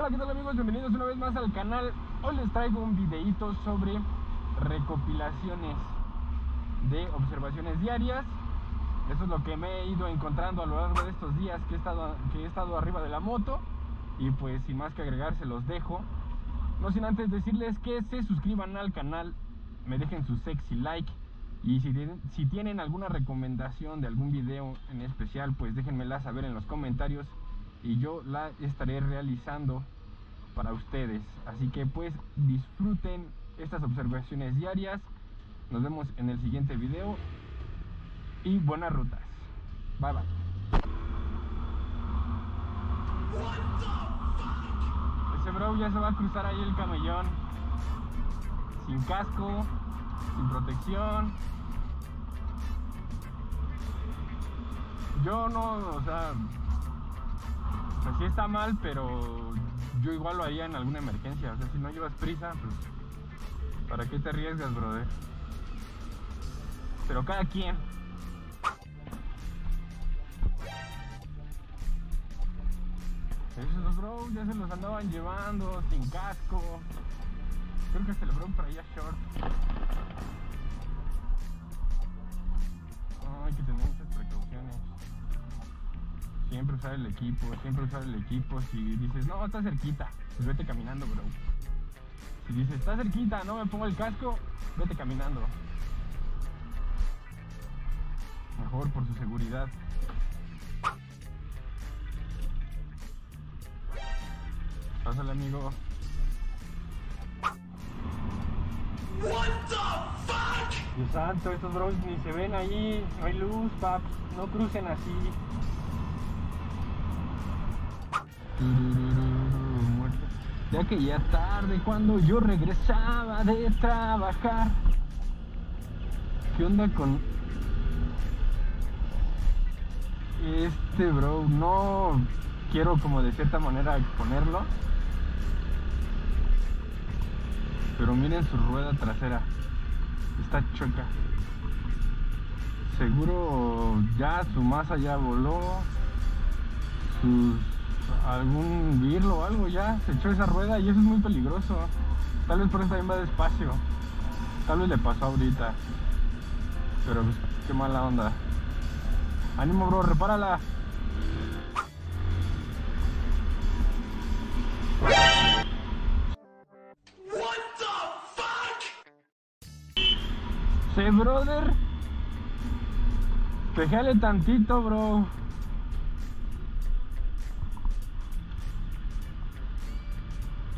Hola, ¿qué tal amigos? Bienvenidos una vez más al canal. Hoy les traigo un videito sobre recopilaciones de observaciones diarias. Eso es lo que me he ido encontrando a lo largo de estos días que he estado arriba de la moto. Y pues sin más que agregar se los dejo. No sin antes decirles que se suscriban al canal, me dejen su sexy like. Y si tienen alguna recomendación de algún video en especial, pues déjenmela saber en los comentarios y yo la estaré realizando para ustedes. Así que pues disfruten estas observaciones diarias. Nos vemos en el siguiente video y buenas rutas. Bye bye. Ese bro ya se va a cruzar ahí el camellón. Sin casco, sin protección. Yo no, o sea, pues sí está mal, pero yo igual lo haría en alguna emergencia. O sea, si no llevas prisa, pues ¿para qué te arriesgas, brother? Pero cada quien. Esos bro ya se los andaban llevando sin casco. Creo que se lo fueron para allá short. No, hay que tener muchas precauciones. Siempre usar el equipo, Si dices, no, está cerquita, pues vete caminando, bro. Si dices, está cerquita, no me pongo el casco, vete caminando. Mejor por su seguridad. Pásale, amigo. What the fuck? Dios santo, estos bros ni se ven allí, no hay luz, paps, no crucen así. Muerto. De aquella tarde cuando yo regresaba de trabajar. ¿Qué onda con este bro? No quiero como de cierta manera exponerlo, pero miren su rueda trasera, está chueca. Seguro ya su masa ya voló, algún birlo o algo ya se echó esa rueda y eso es muy peligroso. Tal vez por eso también va despacio. Tal vez le pasó ahorita, pero pues, qué mala onda. Ánimo, bro, repárala. Brother, pejale tantito, bro.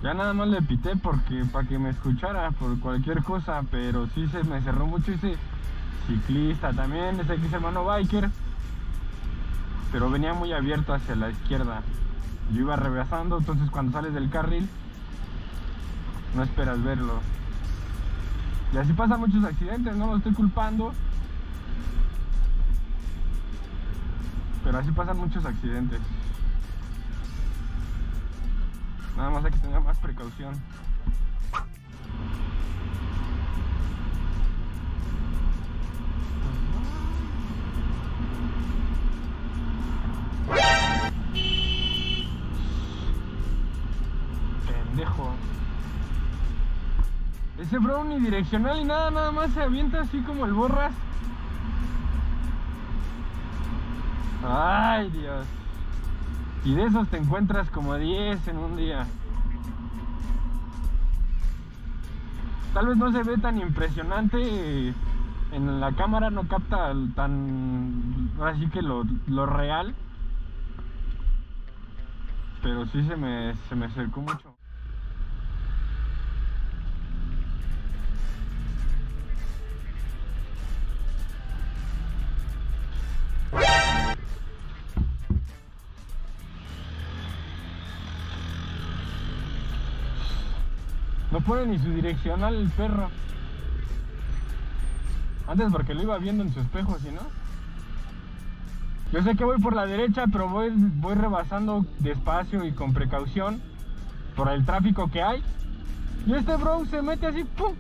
Ya nada más le pité porque para que me escuchara por cualquier cosa, pero sí se me cerró mucho ese ciclista también, ese X hermano biker, pero venía muy abierto hacia la izquierda. Yo iba rebasando, entonces cuando sales del carril no esperas verlo. Y así pasan muchos accidentes, no lo estoy culpando, pero así pasan muchos accidentes. Nada más hay que tener más precaución. Pendejo. Ese bro ni direccional y nada más se avienta así como el borras. Ay, Dios. Y de esos te encuentras como 10 en un día. Tal vez no se ve tan impresionante en la cámara, no capta tan así que lo real. Pero sí se me acercó mucho. No pone ni su direccional el perro. Antes porque lo iba viendo en su espejo, si no. Yo sé que voy por la derecha, pero voy rebasando despacio y con precaución por el tráfico que hay. Y este bro se mete así, ¡pum!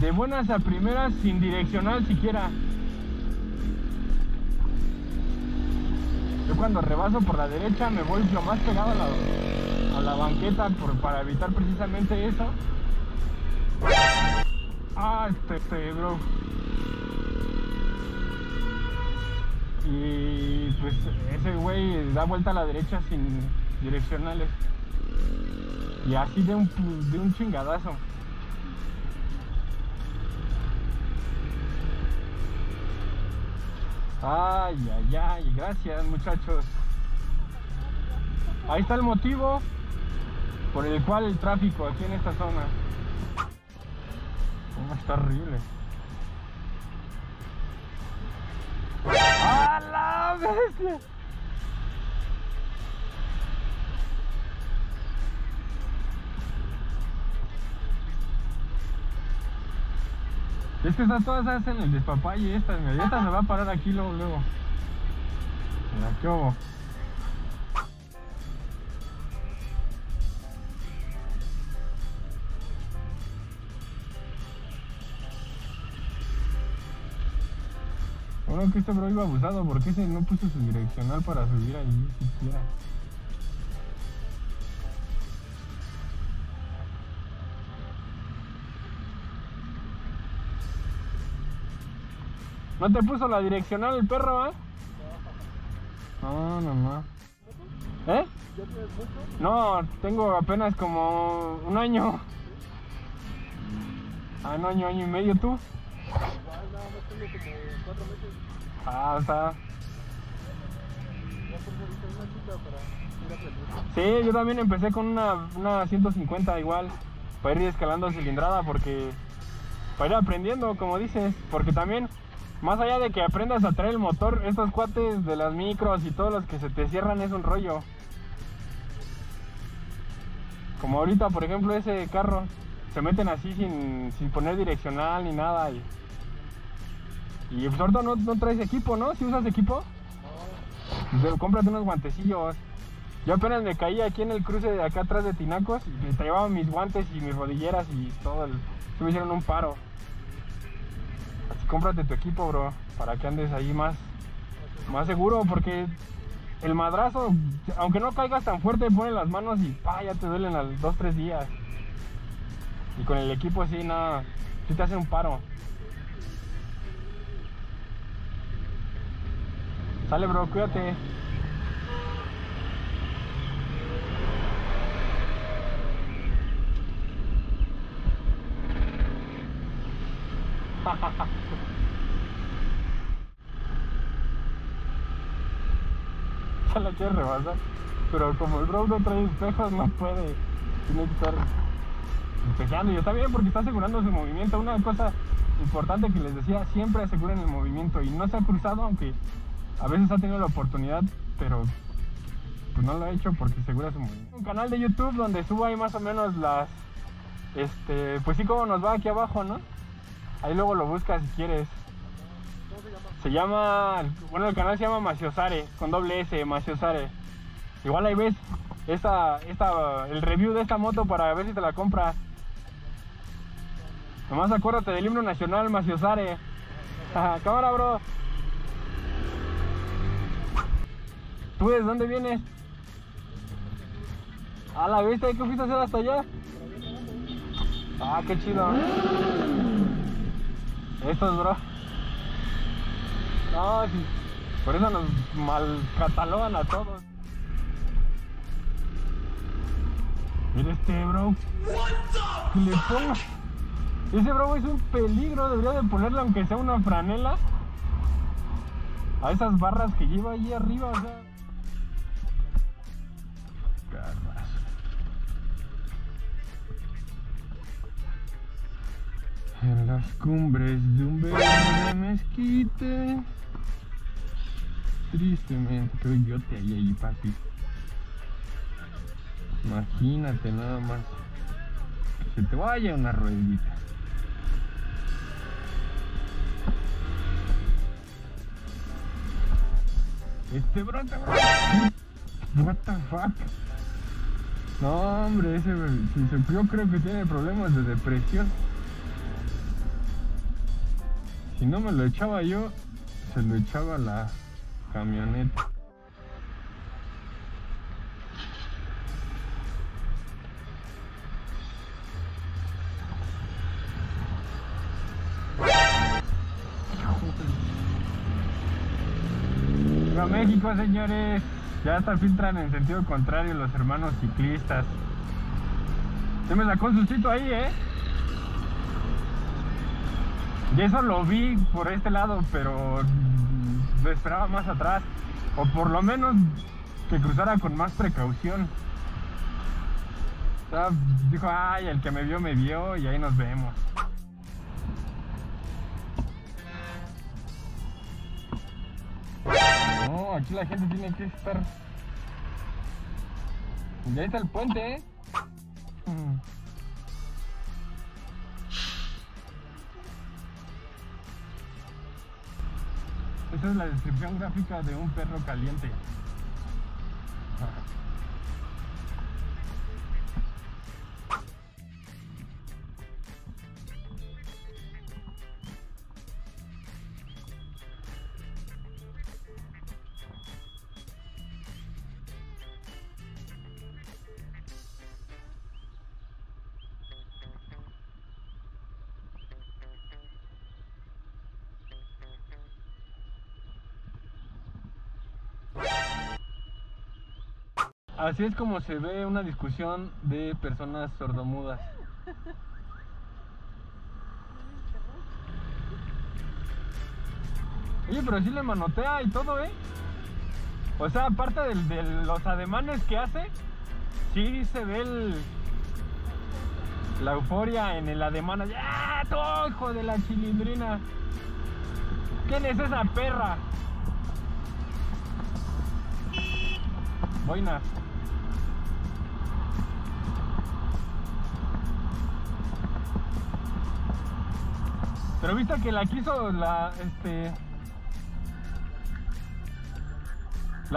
De buenas a primeras, sin direccional siquiera. Yo cuando rebaso por la derecha me voy lo más pegado a la a la banqueta para evitar precisamente eso. Ah, bro. Y pues ese güey da vuelta a la derecha sin direccionales. Y así de un chingadazo. Ay, ay, ay, gracias muchachos. Ahí está el motivo por el cual el tráfico aquí en esta zona. Oh, está horrible. ¡A la bestia! Es que están todas hacen el despapalle estas, mi dieta se va a parar aquí luego, luego. La que hubo. Bueno, que este bro iba abusado, porque ese no puso su direccional para subir ahí siquiera. ¿No te puso la direccional el perro, eh? No, no, no. ¿Eh? ¿Ya tienes mucho? No, tengo apenas como un año. Ah, no, año y medio, ¿tú? Igual, nada más tengo como 4 meses. Ah, o sea. Ya por ahorita una chica para ir a aprender. Sí, yo también empecé con una 150 igual, para ir escalando cilindrada, porque... para ir aprendiendo, como dices, porque también... más allá de que aprendas a traer el motor, estos cuates de las micros y todos los que se te cierran es un rollo. Como ahorita, por ejemplo, ese carro, se meten así sin poner direccional ni nada. Y pues ahorita no traes equipo, ¿no? ¿Sí usas equipo? No. Cómprate unos guantecillos. Yo apenas me caí aquí en el cruce de acá atrás de Tinacos y me llevaba mis guantes y mis rodilleras y todo. Se me hicieron un paro. Cómprate tu equipo, bro, para que andes ahí más seguro, porque el madrazo, aunque no caigas tan fuerte, ponen las manos y ya te duelen a 2-3 días. Y con el equipo así, nada, sí te hacen un paro. Sale, bro, cuídate. Ya la quiere rebasar, pero como el bro no trae espejos, no puede. Tiene que estar espejando, y está bien porque está asegurando su movimiento. Una cosa importante que les decía, siempre aseguren el movimiento. Y no se ha cruzado, aunque a veces ha tenido la oportunidad, pero pues no lo ha hecho porque asegura su movimiento. Un canal de YouTube donde subo ahí más o menos las pues sí, como nos va aquí abajo, ¿no? Ahí luego lo buscas si quieres. ¿Cómo se llama? Se llama... bueno, el canal se llama Massiosare, con doble S, Massiosare. Igual ahí ves el review de esta moto para ver si te la compras. Nomás acuérdate del himno nacional, Massiosare. Cámara, bro. ¿Tú desde dónde vienes? A la vista, ¿qué fuiste a hacer hasta allá? Ah, qué chido. Estos, bro. No, sí. Por eso nos mal catalogan a todos. Mira este, bro. ¿Qué le pongo? Ese, bro, es un peligro. Debería de ponerle aunque sea una franela a esas barras que lleva ahí arriba, o sea. En las cumbres de un verde mezquite, tristemente yo te hallé ahí, papi. Imagínate nada más que se te vaya una ruedita. Este brota, what the fuck. No, hombre, ese yo creo que tiene problemas de depresión. Si no me lo echaba yo, se lo echaba la camioneta. Pero México, señores, ya hasta filtran en sentido contrario los hermanos ciclistas. Se me sacó un sustito ahí, ¿eh? Y eso lo vi por este lado, pero lo esperaba más atrás. O por lo menos que cruzara con más precaución. O sea, dijo, ay, el que me vio y ahí nos vemos. No, aquí la gente tiene que estar... Y ahí está el puente, ¿eh? Esta es la descripción gráfica de un perro caliente. Así es como se ve una discusión de personas sordomudas. Oye, pero sí le manotea y todo, ¿eh? O sea, aparte de los ademanes que hace, sí se ve la euforia en el ademán. ¡Ah, tú, hijo de la chilindrina! ¿Quién es esa perra? Boina. Pero viste que la quiso la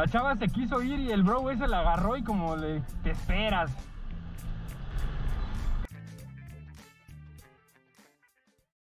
chava se quiso ir y el bro ese la agarró y como le te esperas.